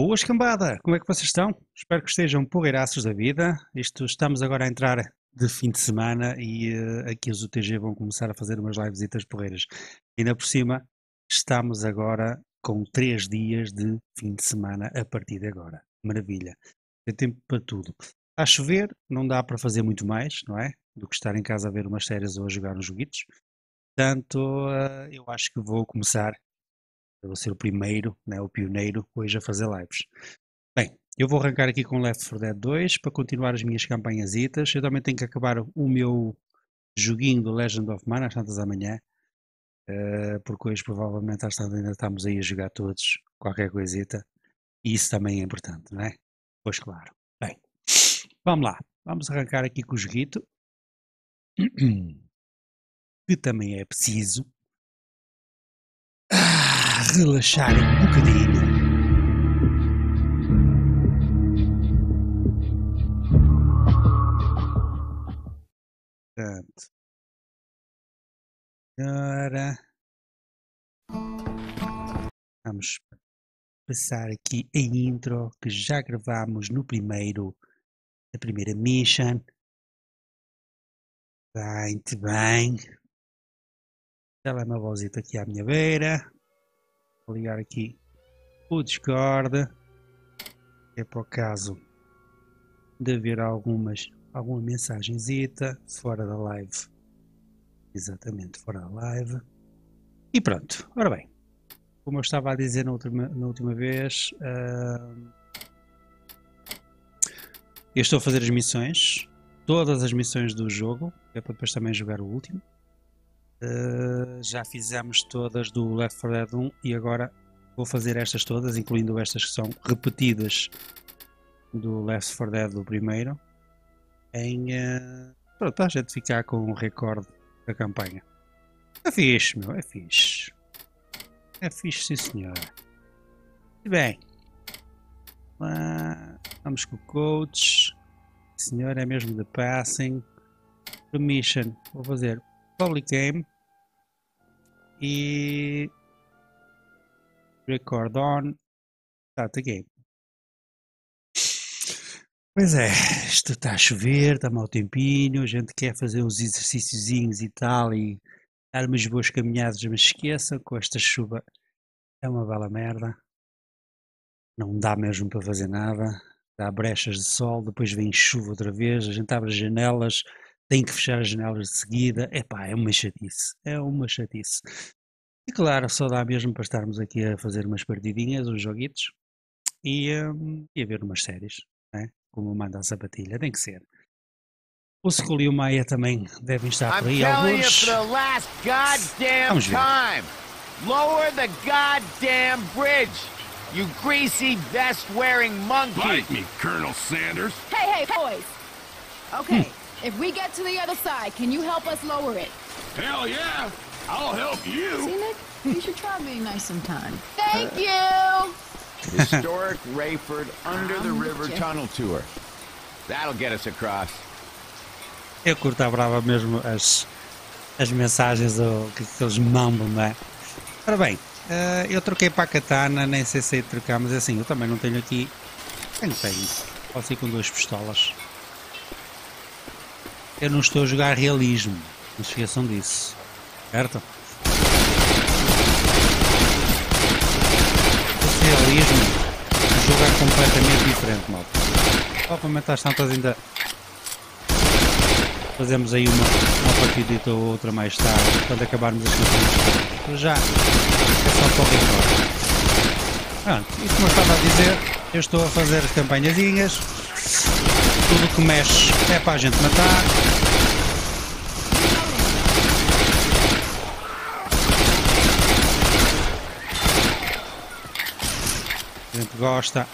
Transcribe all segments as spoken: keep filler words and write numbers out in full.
Boas cambada, como é que vocês estão? Espero que estejam porreiraços da vida. Isto, estamos agora a entrar de fim de semana e uh, aqui os U T G vão começar a fazer umas livesitas porreiras. Ainda por cima, estamos agora com três dias de fim de semana a partir de agora. Maravilha, tem tempo para tudo. A chover não dá para fazer muito mais, não é? Do que estar em casa a ver umas séries ou a jogar uns joguitos. Portanto, uh, eu acho que vou começar... Eu vou ser o primeiro, né, o pioneiro, hoje a fazer lives. Bem, eu vvou arrancar aqui com Left four Dead two para continuar as minhas campanhazitas. Eu também tenho que acabar o meu joguinho do Legend of Mana às tantas da manhã. Uh, porque hoje provavelmente às tantas ainda estamos aí a jogar todos, qualquer coisita. E isso também é importante, não é? Pois claro. Bem, vamos lá. Vamos arrancar aqui com o joguito. Que também é preciso. Relaxar um bocadinho. Portanto, agora vamos passar aqui a intro que já gravámos no primeiro, na primeira mission. Bem-te bem. Já lá uma vozita aqui à minha beira. Vou ligar aqui o Discord, é para o caso de haver algumas, alguma mensagenzita fora da live, exatamente, fora da live, e pronto. Ora bem, como eu estava a dizer na última, na última vez, uh, eu estou a fazer as missões, todas as missões do jogo, é para depois também jogar o último. Uh, já fizemos todas do Left four Dead one e agora vou fazer estas todas, incluindo estas que são repetidas do Left four Dead do primeiro, em uh, pronto, a gente ficar com o recorde da campanha. É fixe, meu, é fixe. É fixe, sim senhora. E bem, lá, vamos com o coach. Senhor, é mesmo The Passing. Permission, vou fazer Public Game e Record On Start Game. Pois é, isto está a chover, está mau tempinho, a gente quer fazer uns exercíciozinhos e tal e dar umas boas caminhadas, mas esqueçam, com esta chuva é uma bela merda. Não dá mesmo para fazer nada, dá brechas de sol, depois vem chuva outra vez, a gente abre as janelas, tem que fechar as janelas de seguida. Epá, é uma chatice, é uma chatice. E claro, só dá mesmo para estarmos aqui a fazer umas partidinhas, uns joguitos e, um, e a ver umas séries, né? Como manda a sapatilha, tem que ser. O Skull e o Maia também devem estar por aí alguns. Vamos ver. Lower the goddamn bridge, you greasy vest-wearing monkey. Bite me, Colonel Sanders. Hey, hey, boys. Okay. Hum. If we get to the other side, can you help us lower it? Hell yeah! I'll help you! See, Nick? You should try being nice sometime. Thank you! Historic Rayford Under the River Tunnel Tour. That'll get us across. Eu curto a brava mesmo as, as mensagens do, que, que eles mandam, não é? Ora bem, uh, eu troquei para a katana, nem sei se trocar, mas assim, eu também não tenho aqui... Tenho, tenho. Posso ir com duas pistolas. Eu não estou a jogar realismo, não se esqueçam disso, certo? Esse realismo, o jogo é completamente diferente, malta. Provavelmente às tantas ainda fazemos aí uma, uma partidita ou outra mais tarde, quando acabarmos as campanhas. Já, é só para o recorde. Pronto, e como eu estava a dizer, eu estou a fazer as campanhazinhas. Tudo que mexe é para a gente matar. A gente gosta.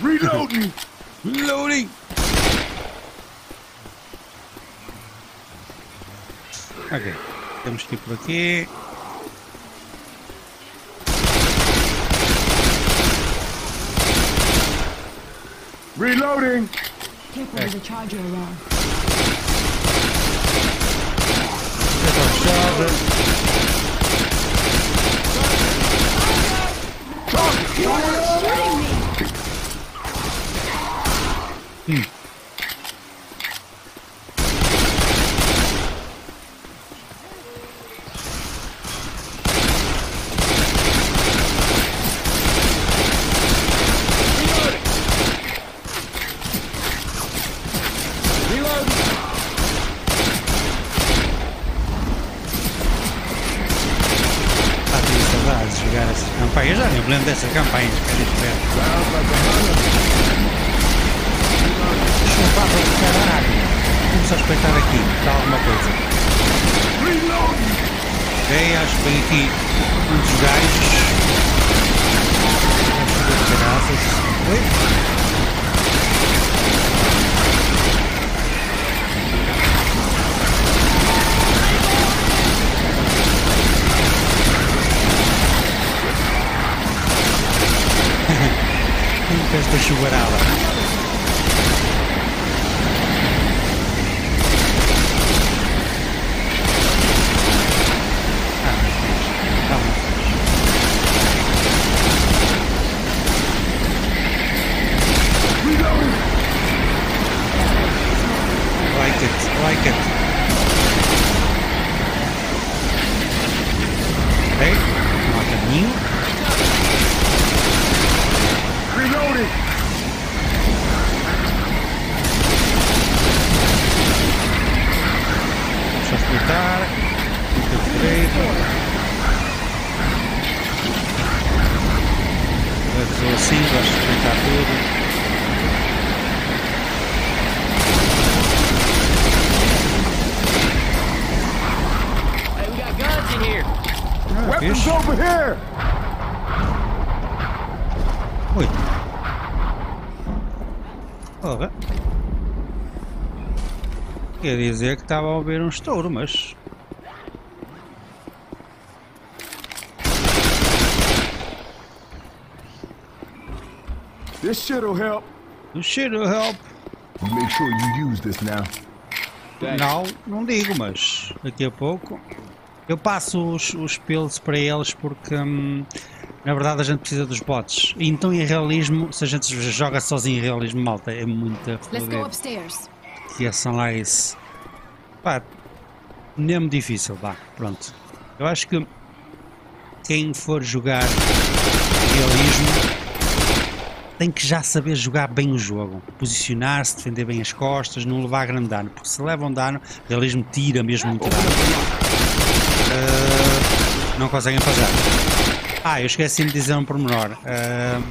Reloading! Reloading! Ok, temos que ir por aqui. Reloading! Take one of the charger around. Take our charger. me. Hmm. Lembro dessas campanhas que a gente vê. Chumbava do caralho. Vamos respeitar aqui. Está alguma coisa. Ok, acho que tem aqui um dos gajos. Acho que esta chuvarada. Ah, vamos. Like it, like it. Ok, não há caminho. Assim, vai experimentar tudo. Hey, we got guns in here. Ah, weapons fixe. Over here. Oi. Ora. Quer dizer que estava a ouvir um estouro, mas. This shit'll help. This shit'll help. Make sure you use this now. Não, não digo, mas daqui a pouco eu passo os, os pills para eles porque hum, na verdade a gente precisa dos bots. E então em realismo, se a gente joga sozinho em realismo, malta, é muita foder. E ação lá é esse. Pá, nem é difícil, vá, pronto. Eu acho que quem for jogar realismo tem que já saber jogar bem o jogo, posicionar-se, defender bem as costas, não levar grande dano, porque se levam dano, o realismo tira mesmo muito dano. Uh, não conseguem fazer. Ah, eu esqueci de dizer um pormenor. Uh,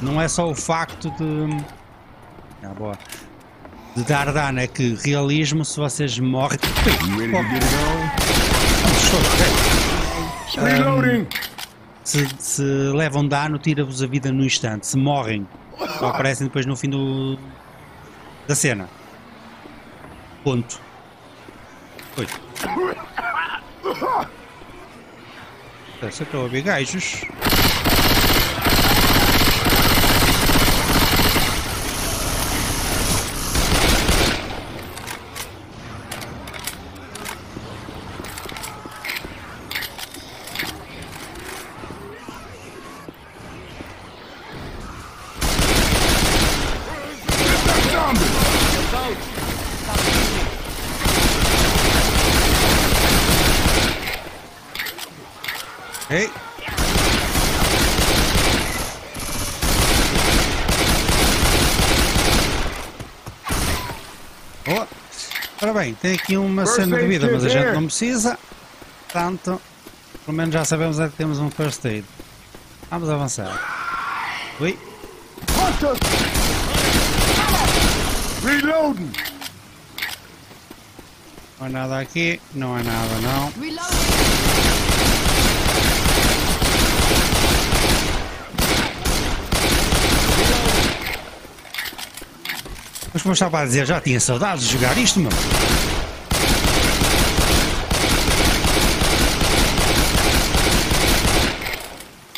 não é só o facto de... Ah, boa. De dar dano, é que realismo, se vocês morrem... Reloading! Se, se levam dano, tira-vos a vida no instante. Se morrem, só aparecem depois no fim do, da cena. Ponto. Oi. Parece que estou a ouvir gajos. Hey. Oh. Ora bem, tem aqui uma cena de vida, mas a gente não precisa. Portanto, pelo menos já sabemos é que temos um first aid. Vamos avançar. Ui. Reloading. Não há nada aqui, não há nada não. Mas como eu estava a dizer, já tinha saudades de jogar isto, meu.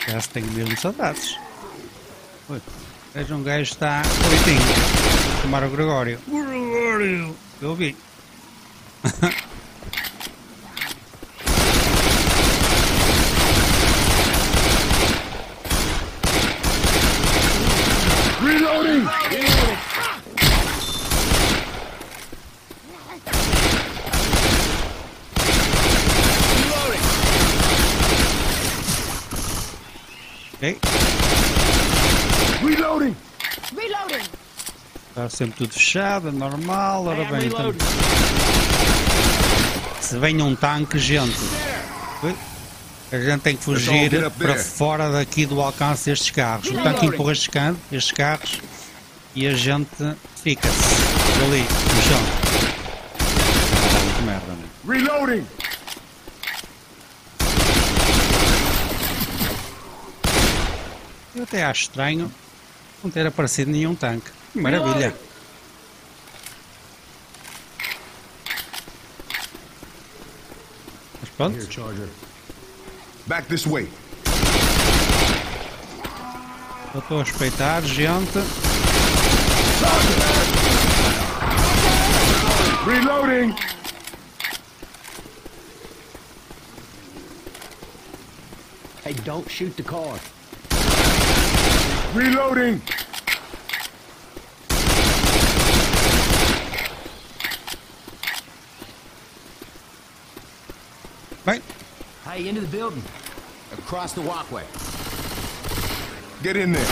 Já se tenho mesmo saudades. Oi. Veja, um gajo está bonitinho. Vou chamar o Gregório. Gregório! Eu vi. Está sempre tudo fechado, é normal, ora bem. Então... Se vem um tanque, gente, a gente tem que fugir para fora daqui do alcance destes carros. O tanque empurra estes, can... estes carros e a gente fica-se ali no chão. Que merda, amigo. Reloading! Eu até acho estranho não ter aparecido nenhum tanque. Maravilha! Mas pronto. Back this way. Eu estou a respeitar, gente. Reloading! Hey, don't shoot the car. Reloading! Right. Hey, into the building. Across the walkway. Get in there.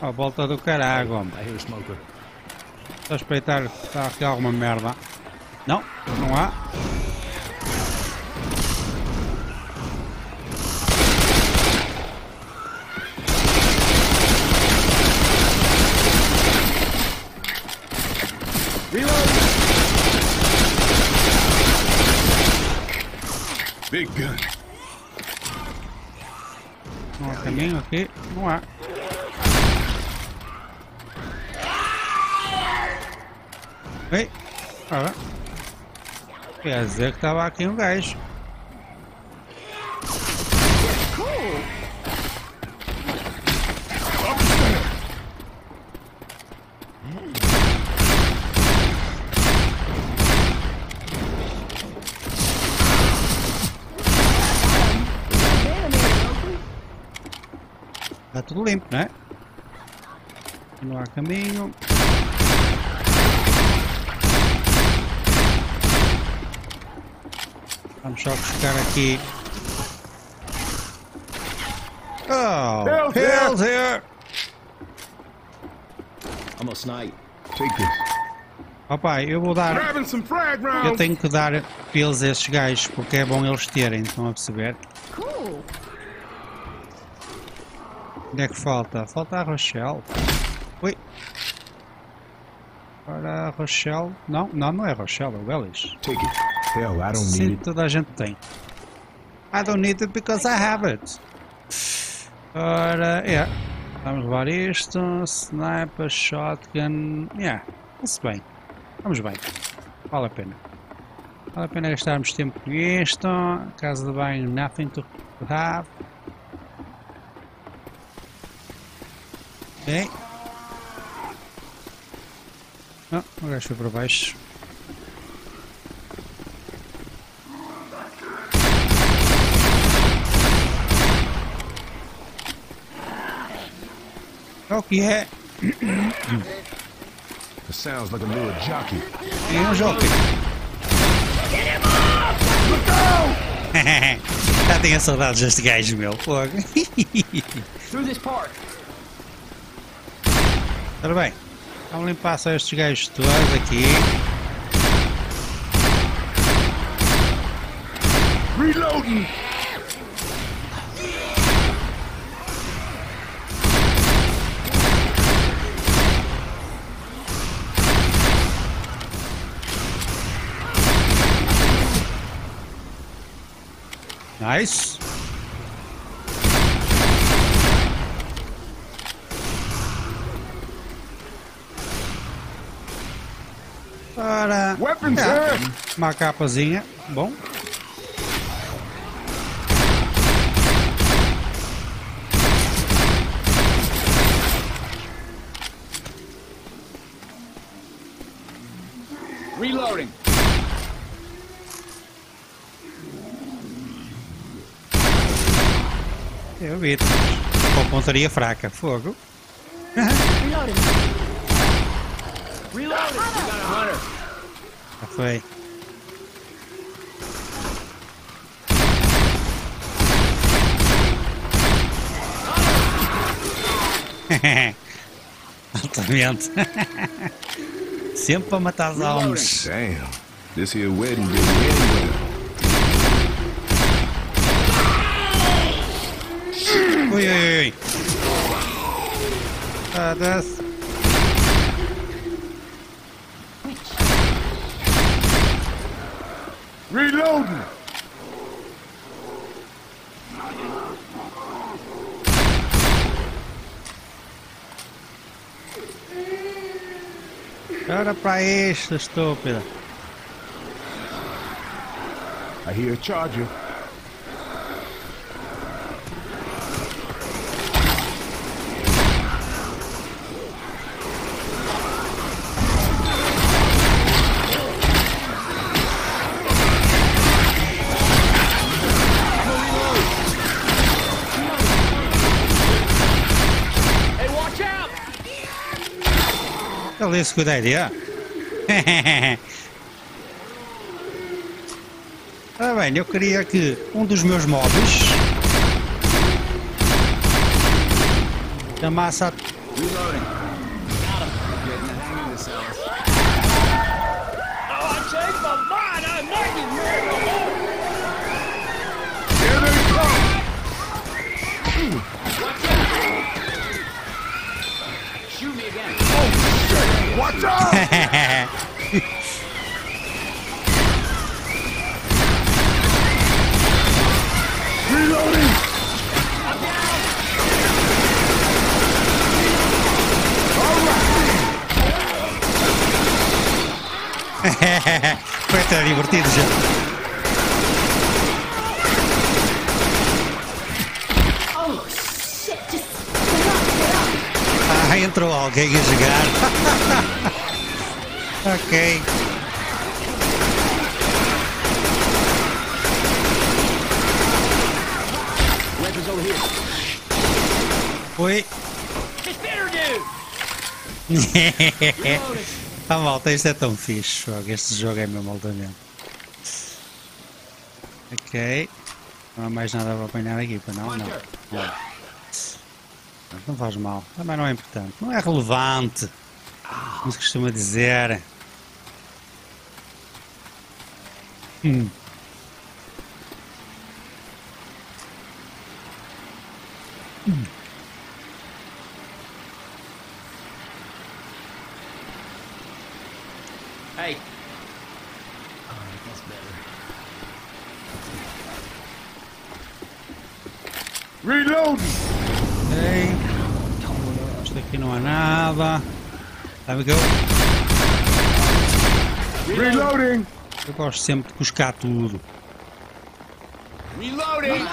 A volta do carago, homem. Estou a espreitar se está aqui alguma merda. Não, não há. Big gun. Não há caminho aqui, não há. Ei, ah, quer dizer que estava aqui um gajo. Está tudo limpo, né? Não há caminho. Vamos só buscar aqui. Oh, Hell's here. Hell's here! I'm a snipe. Take this. Papai, eu vou dar. Eu tenho que dar pills a estes gajos porque é bom eles terem, estão a perceber? Cool. Onde é que falta? Falta a Rochelle. Ui. Para a Rochelle. Não, não, não é Rochelle, é o Ellis. Take it. Hell, I don't need it. Sim, toda a gente tem. I don't need it because I have it. Ora, yeah. Vamos levar isto. Sniper, shotgun. Yeah, está-se bem. Vamos bem. Vale a pena. Vale a pena gastarmos tempo com isto. Casa de banho, nothing to have. Ok. Ah, o gajo foi para baixo. O que é? Sounds like a little jockey. É um jockey. Get him off! Já tenho saudades deste gajo, meu. Fogo. Through this park. Ora bem, vamos limpar só estes gajos todos aqui. Reloading! Nice. Para é, uma capazinha, bom. Reloading. Eu vi com pontaria fraca, fogo. Já foi. Altamente. Sempre para matar as almas. Damn, this here wedding didn't end with it. Ui, ui, ui. Ah, desce. Reloading. Olha pra isso, estúpida. I hear a charger. That's a good idea. Ah, bem, eu queria que um dos meus mobs chamasse a... Watch out! Reloading! Alright! Foi até divertido já. Entrou alguém a jogar. Ok. Oi. Ah, malta, isto é tão fixe. Este jogo é mesmo altamente. Ok. Não há mais nada para apanhar aqui, para não? Não. Não. Não faz mal, também não é importante, não é relevante, como se costuma dizer. Hum. Hum. Hey. Oh, reload. Aqui não há nada. Lá we go. Reloading! Eu gosto sempre de buscar tudo. Reloading!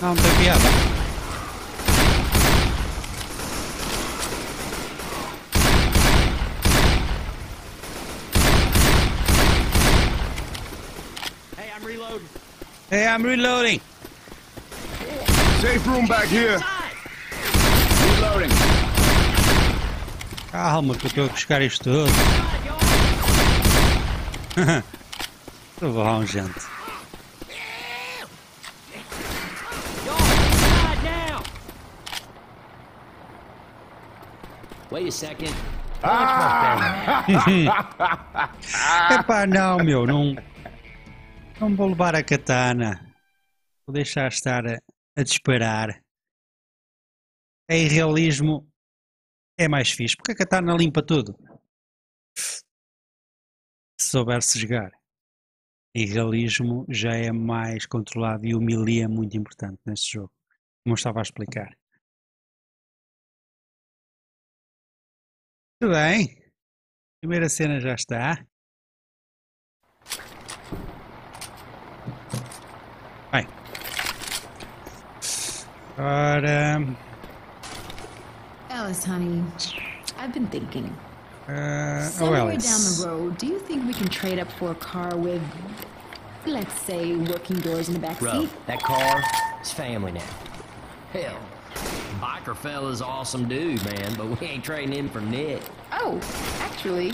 Não, não tem piada. Hey, I'm reloading. Safe room back here. Reloading. Calma, que eu tenho que buscar isto tudo. Tô bom, gente. Wait a second. Epá, não, meu, não. Não vou levar a katana, vou deixar estar a, a disparar. É irrealismo, é mais fixe, porque a katana limpa tudo. Se souber-se jogar, irrealismo já é mais controlado e humilha é muito importante neste jogo, como eu estava a explicar. Muito bem, a primeira cena já está. Bem, agora... Alice, honey, I've been thinking. Uh, Somewhere oh, Alice. Down the road, do you think we can trade up for a car with, let's say, working doors in the back Bro, seat? That car, it's family now. Hell, biker fella's awesome dude, man, but we ain't trading him for Nick. Oh, actually,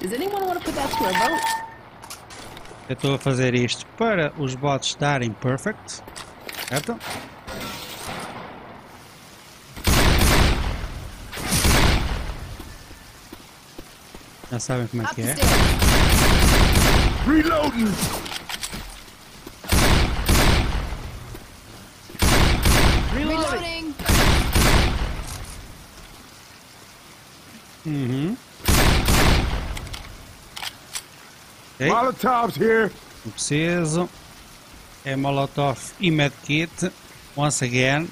Does anyone want to put that to a vote? Eu estou a fazer isto para os bots darem perfect, certo? Já sabem como é que é. Reloading! Reloading! Uhum. Okay. Molotov's here. Não preciso. É Molotov e medkit. Once again.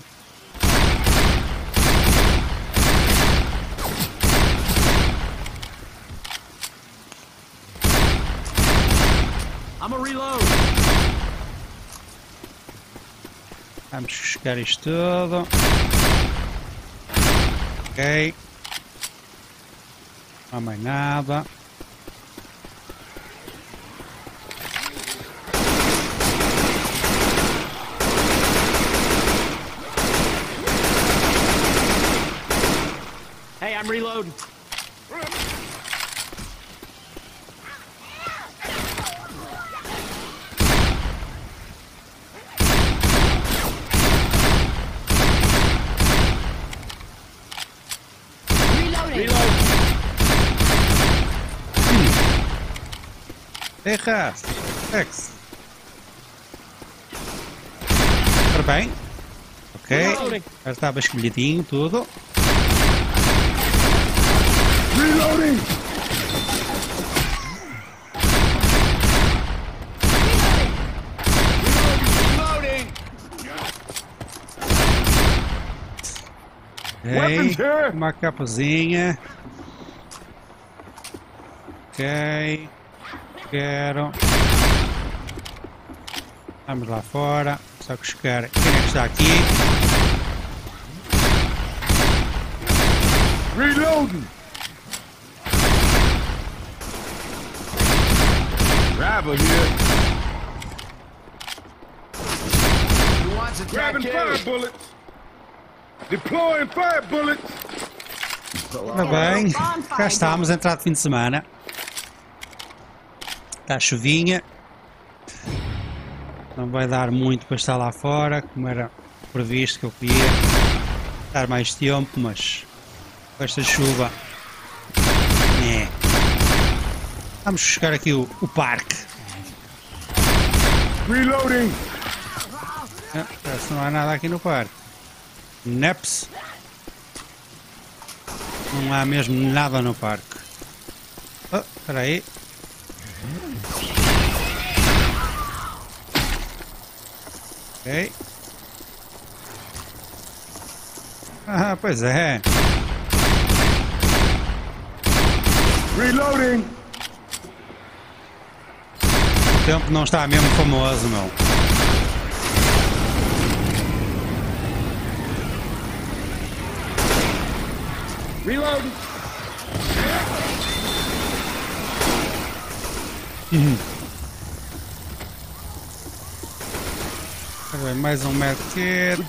I'm a reload. Vamos chegar isto tudo. Ok. Não há mais nada. I'm reloading. Reloading. Reload. Dejas. X. Está bem. Ok. Reloading. Já estava escolhidinho tudo. Reloading! Reloading! Reloading! Hey, uma capazinha. Ok. Quero. Vamos lá fora. Só que chegar. Quem é que está aqui? Reloading! Grabber here. Who wants a grabbing fire bullets? Deploying fire bullets. Tá bem, cá estamos, entrada de fim de semana. Está chuvinha. Não vai dar muito para estar lá fora, como era previsto que eu queria dar mais tempo, mas com esta chuva. É. Vamos chegar aqui o, o parque. Reloading! Ah, parece que não há nada aqui no parque. Neps. Não há mesmo nada no parque. Oh, espera aí. Ok. Ah, pois é. Reloading! O tempo não está mesmo famoso, não. Reload! Uhum. Agora mais um medkit.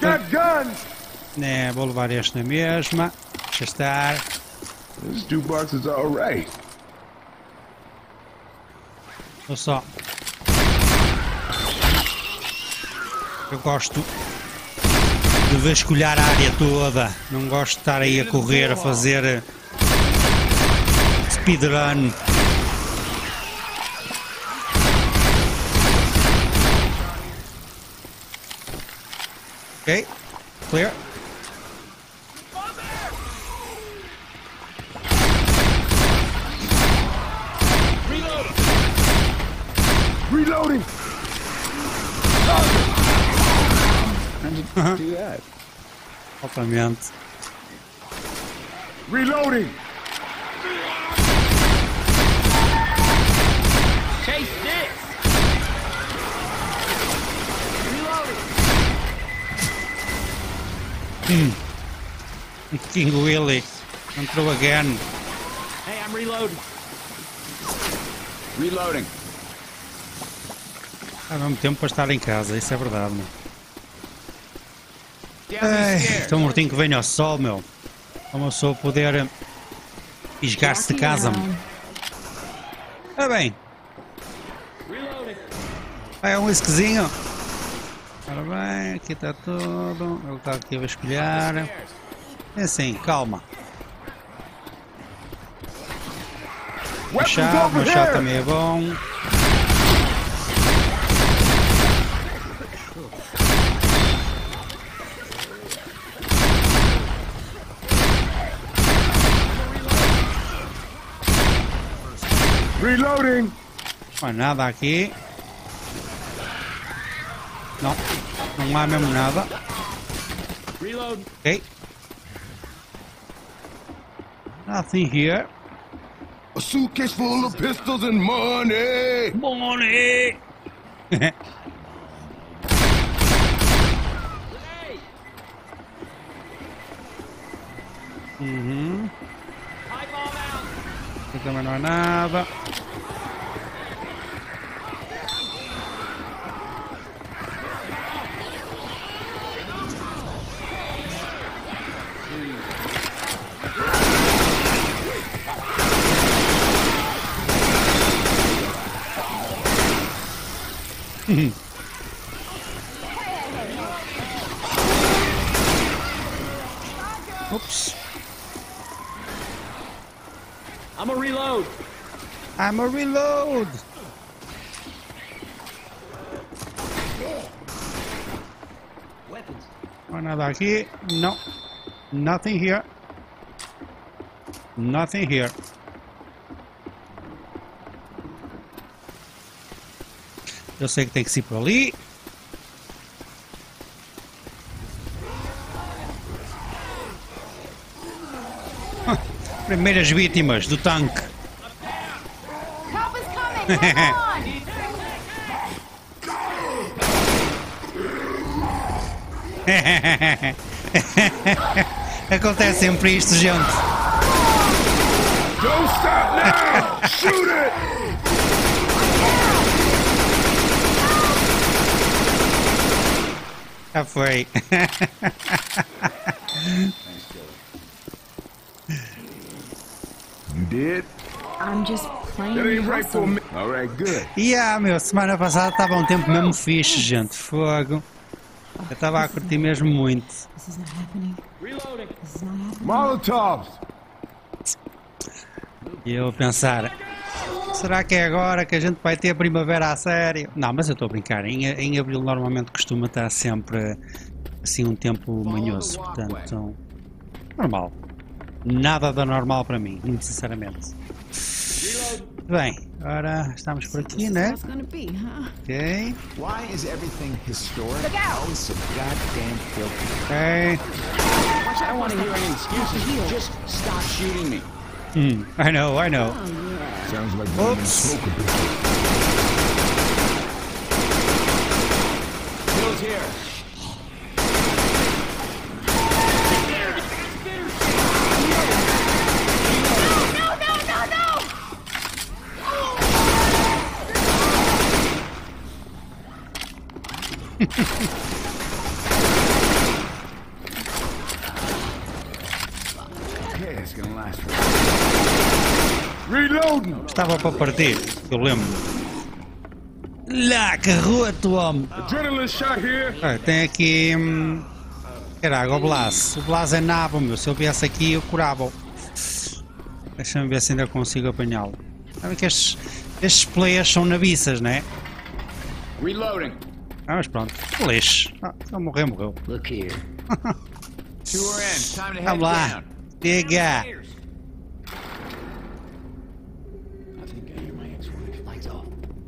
Né, vou levar este na mesma. Deixa estar. These two boxes are alright. Olha só. Eu gosto de vasculhar a área toda, não gosto de estar aí a correr, a fazer speedrun. Ok, clear. Reloading! How did you do that? Obviamente. Reloading! Chase this! Reloading! Hmm. King Willy. I'm through again. Hey, I'm reloading. Reloading. Há mesmo tempo para estar em casa, isso é verdade, meu. Ai, estou mortinho que venho ao sol, meu. Como eu sou poder pisgar-se de casa, meu. Tá bem. Vai um whiskyzinho. Ora bem, aqui está tudo. Ele está aqui a vasculhar. É assim, calma. O chá, o chá também é bom. Reloading. Não há nada aqui. Não, não há mesmo nada. Reload. Ok. Nothing here. A suitcase full of pistols and money. Money. Uhum. Aqui também não há nada. Oops. I'm a reload. I'm a reload. Weapons. Nada aqui. No. Nothing here. Nothing here. Eu sei que tem que ser por ali. Primeiras vítimas do tanque. Acontece sempre isto, gente. Don't stop now! Shoot it! Já foi. You did? I'm just playing. That ain't right for me. All right, good. Yeah, meu, semana passada estava um tempo mesmo fixe, gente. Fogo. Eu estava a curtir mesmo muito. Molotovs! E eu pensar, será que é agora que a gente vai ter a primavera a sério? Não, mas eu estou a brincar. Em, em abril normalmente costuma estar sempre assim um tempo manhoso, portanto, normal. Nada de anormal para mim, muito sinceramente. Bem, agora estamos por aqui, né? Ok. Ok. Mm, I know, I know. Sounds like oops. Bill's here. No, no, no, no, no! Estava para partir, eu lembro. Lá, que roto, homem! Ah, tem aqui. Caraca, o Blas. O Blas é nabo, meu. Se eu viesse aqui, eu curava-o. Deixa-me ver se ainda consigo apanhá-lo. Sabe que estes, estes players são nabiças, né? Reloading. Ah, mas pronto. Lixo. Ah, se ele morrer, morreu. Vamos lá. Diga.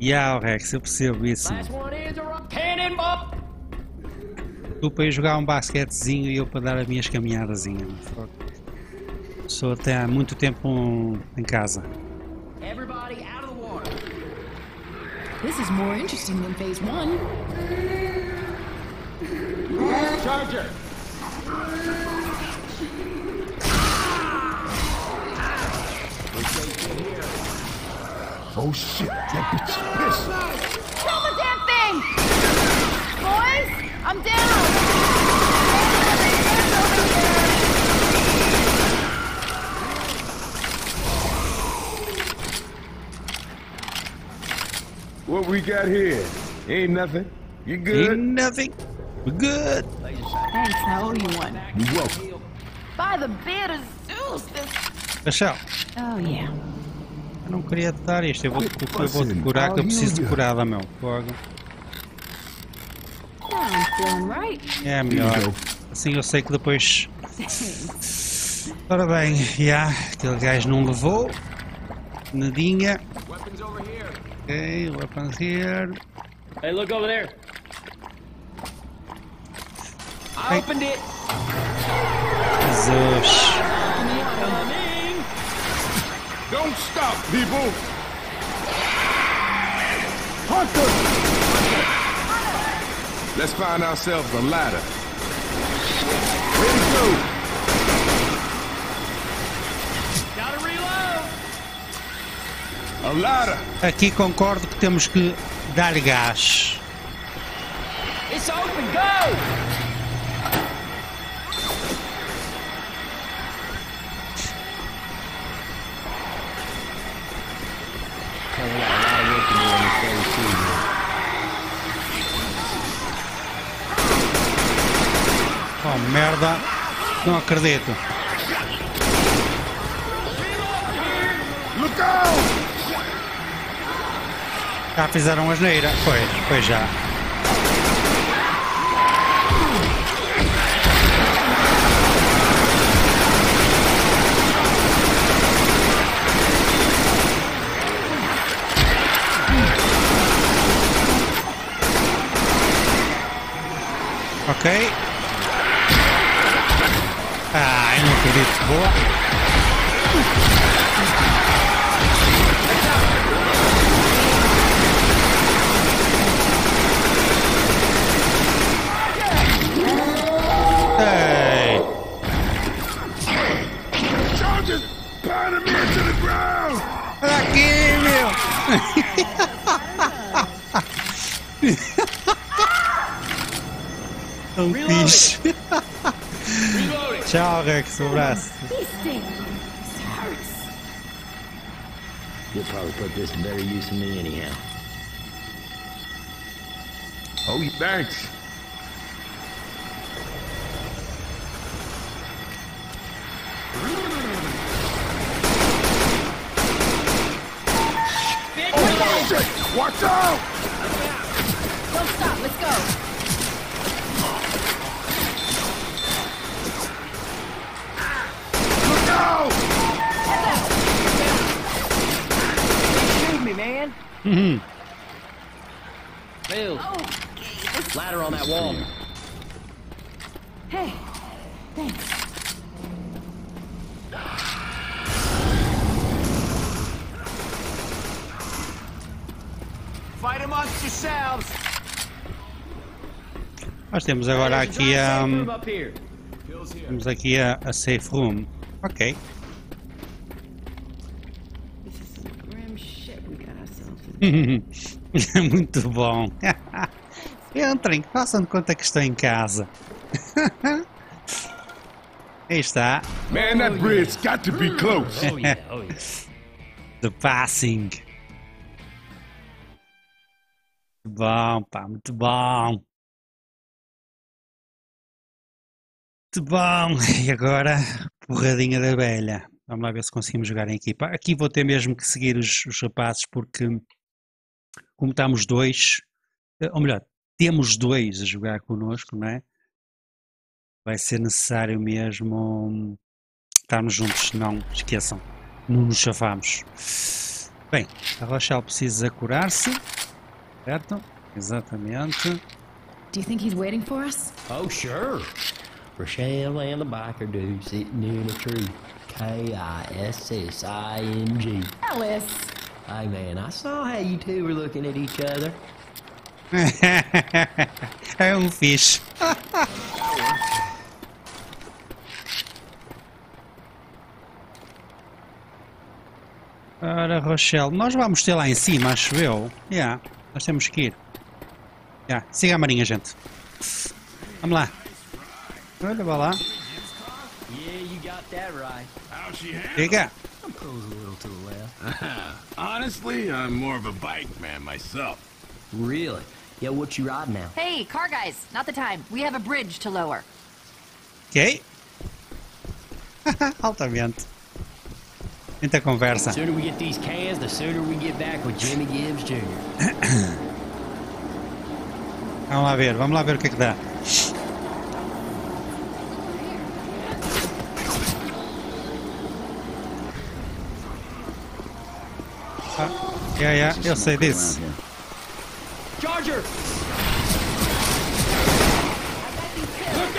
Yeah, Rex, eu percebo isso. Tu para ir jogar um basquetezinho e eu para dar as minhas caminhadazinhas. Sou até há muito tempo um, em casa. This is more interesting than phase one. Charger. Oh shit, that bitch is pissed! Kill the damn thing! Boys, I'm down! What we got here? Ain't nothing. You good? Ain't nothing. We're good. Thanks, I owe you one. You're welcome. By the beard of Zeus, this... Michel. Oh, yeah. Eu não queria te dar isto. Eu vou-te vou curar, que eu preciso de curada, meu. Fogo. É melhor. Assim eu sei que depois... Ora bem, já. Yeah, aquele gajo não levou. Nadinha. Ok, weapons here. Hey, look over there. I hey. Opened it. Jesus. Don't stop, people. Hunter. Let's find ourselves a ladder. Ready to go. Aqui concordo que temos que dar gás. It's open, go! Oh merda, não acredito. Look out! Já fizeram a asneira, pois, pois já. Ok. Ah, eu não acredito, boa. Hey. Charges pounded me into the ground. Aqui, meu. Um bicho. Tchau, Rex, um abraço. You'll probably put this to better use than me anyhow. Oh, thanks. Watch out! Don't stop, let's go! Look out! Shoot me, man! Mm-hmm. Bill! Oh. Ladder on that wall. Hey! Thanks. Nós temos agora aqui a... Um, temos aqui a, a safe room. Ok. Muito bom. Entrem, façam de conta que estão em casa. Aí está. Man, that bridge's got to be close. Oh, yeah. Oh, yeah. The Passing. Muito bom, pá, muito bom. Muito bom. E agora, porradinha da velha. Vamos lá ver se conseguimos jogar em equipa. Aqui vou ter mesmo que seguir os, os rapazes, porque como estamos dois, ou melhor, temos dois a jogar connosco, não é? Vai ser necessário mesmo estarmos juntos, não esqueçam, não nos chafamos. Bem, a Rochelle precisa curar-se. Certo? Exatamente. Do you think he's waiting for us? Oh, sure. Rochelle and the biker dude sitting in a tree. K I S S I N G. Alice. Hey, man, I saw how you two were looking at each other. É um fish. Ora, Rochelle, nós vamos ter lá em cima, acho eu. Yeah. Nós temos que ir. Já, siga a marinha, gente. Vamos lá. Olha, vai lá. Siga. goes a little to the left. Honestly, I'm more of a bike man myself. Really? Yeah, what you ride now? Hey, car guys, not the time. We have a bridge to lower. Okay. Altamente. Muita conversa. The sooner we get these cans, the sooner we get back with Jimmy Gibbs Junior Vamos lá ver, vamos lá ver o que é que dá. Ah, yeah, yeah, eu sei disso. Charger! Look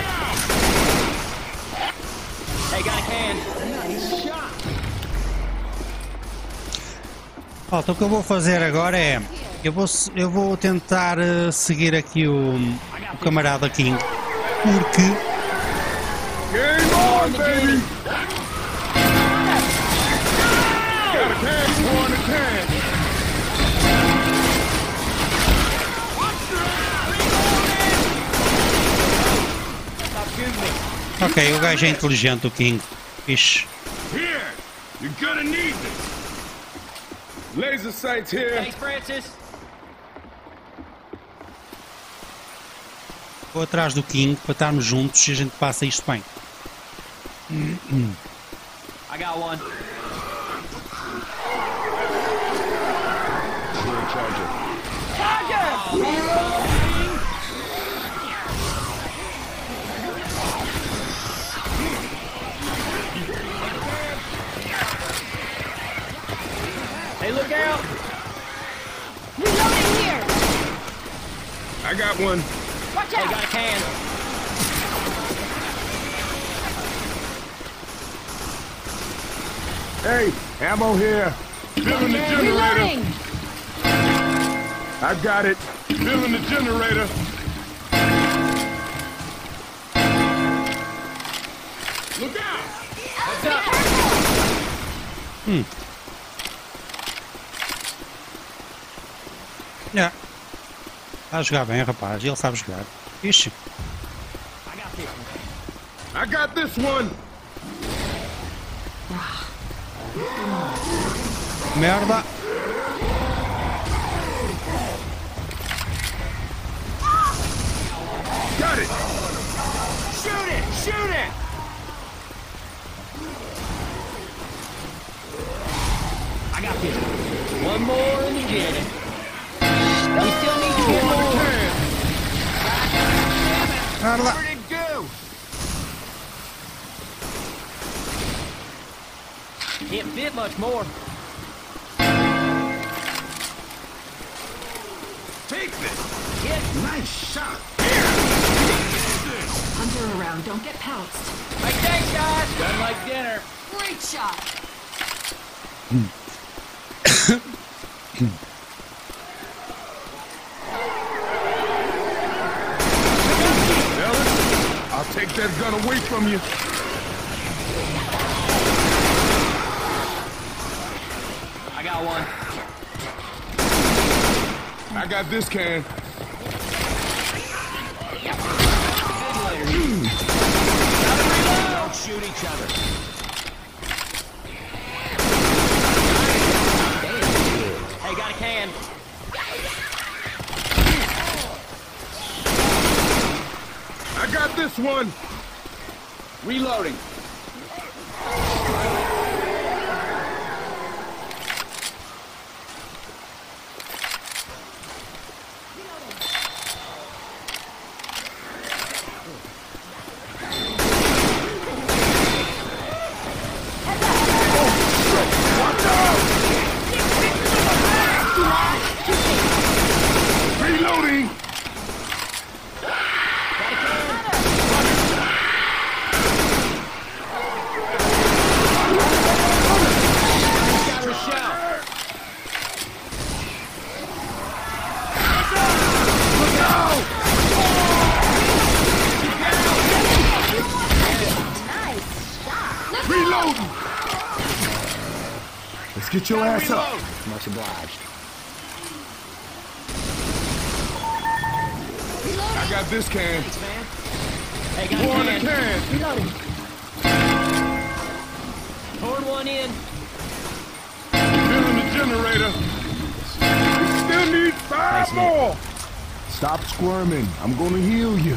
out! Hey, got a can. Nice shot. Oh, então o que eu vou fazer agora é eu vou eu vou tentar uh, seguir aqui o, o camarada King, porque Game on, baby. Got a can, one a can. Ok, o gajo é inteligente, o King. Ixi. Here, you're gonna need this. Laser sights here. Hey, Francis. Vou atrás do King para estarmos juntos e a gente passa isto bem. I got one. Charger. Charger! Oh. Hey, look out! Reloading here! I got one. Watch out! I got a can. Hey, ammo here. Filling the generator. Reloading. I got it. Filling the generator. Look out! What's up? Hmm. Yeah. Está a jogar bem, rapaz. Ele sabe jogar. Ixi. I got this one. Merda. Got it. Shoot it. Shoot it. I got this. One more and you get it. We still need to get more. Where did it go? Can't fit much more. Take this. Yes. Nice shot. Here. Hunter around. Don't get pounced. Like that shot. Done like dinner. Great shot. Take that gun away from you. I got one. I got this can. Don't shoot each other. Hey, got a can. I got this one. Reloading. Get your ass up! Much obliged. Reloading. I got this can. Hey, got one a can. Reloading. Poured one in. generator. We still need five more. Stop squirming. I'm gonna heal you.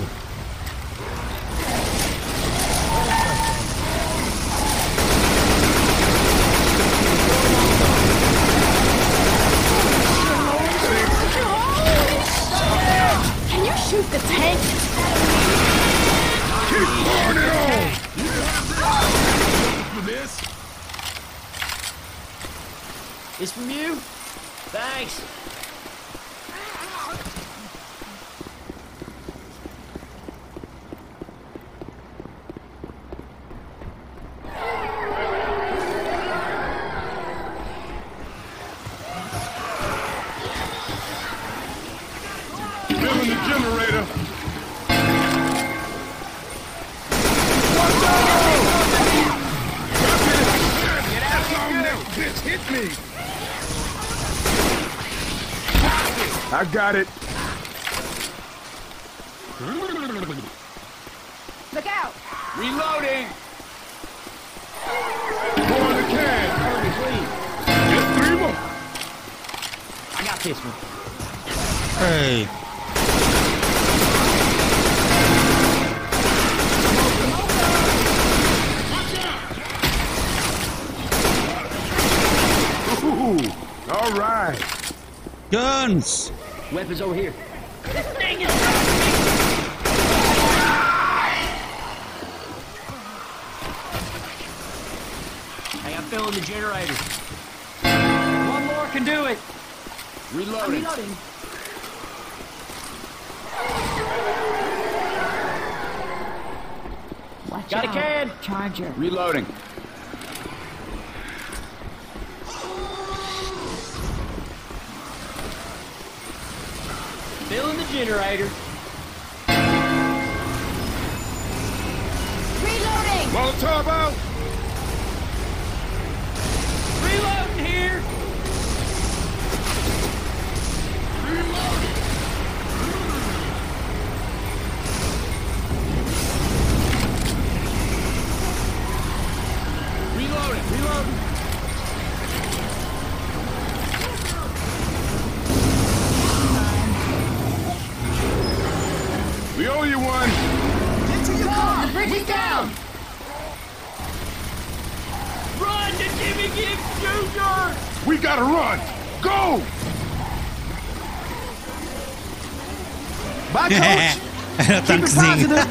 Can you shoot the tank? Keep pouring it on! For this? It's from you? Thanks. I got it. Look out! Reloading! More in the can! Get three more! I got this one. Hey. Ooh, all right. Guns! Weapons over here. This thing is hey, I'm filling the generator. One more can do it. Reloading. Reloading. Watch Got out. a can. Charger. Reloading. Filling the generator. Reloading! Molotov out! Reloading here! Reloading! Reloading! Reloading! Reloading. We owe you one! Get to your car! The bridge is down! Run to Jimmy Gibbs Junior! We gotta run! Go! Bye, Coach! Keep it positive!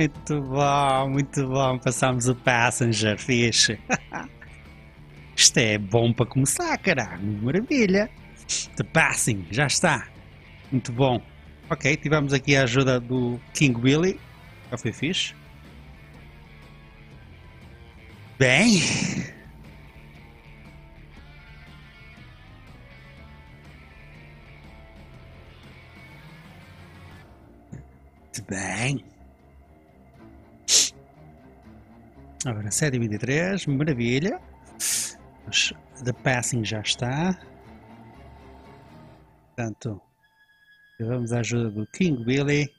Muito bom, muito bom. Passámos o Passenger, fixe. Isto é bom para começar, caralho. Maravilha. The Passing, já está. Muito bom. Ok, tivemos aqui a ajuda do King Willy. Já foi fixe. Bem. Muito bem. Agora sete e vinte e três, maravilha. The Passing já está. Portanto, levamos a ajuda do King Willy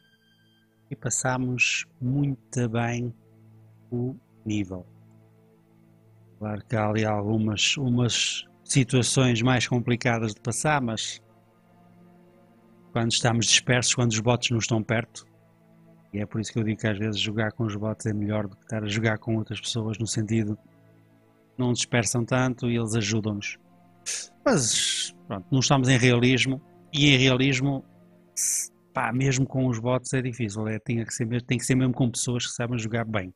e passamos muito bem o nível. Claro que há ali algumas umas situações mais complicadas de passar, mas quando estamos dispersos, quando os bots não estão perto, e é por isso que eu digo que às vezes jogar com os bots é melhor do que estar a jogar com outras pessoas, no sentido, não dispersam tanto e eles ajudam-nos. Mas, pronto, não estamos em realismo, e em realismo, pá, mesmo com os bots é difícil, é, tem, que ser, tem que ser mesmo com pessoas que sabem jogar bem.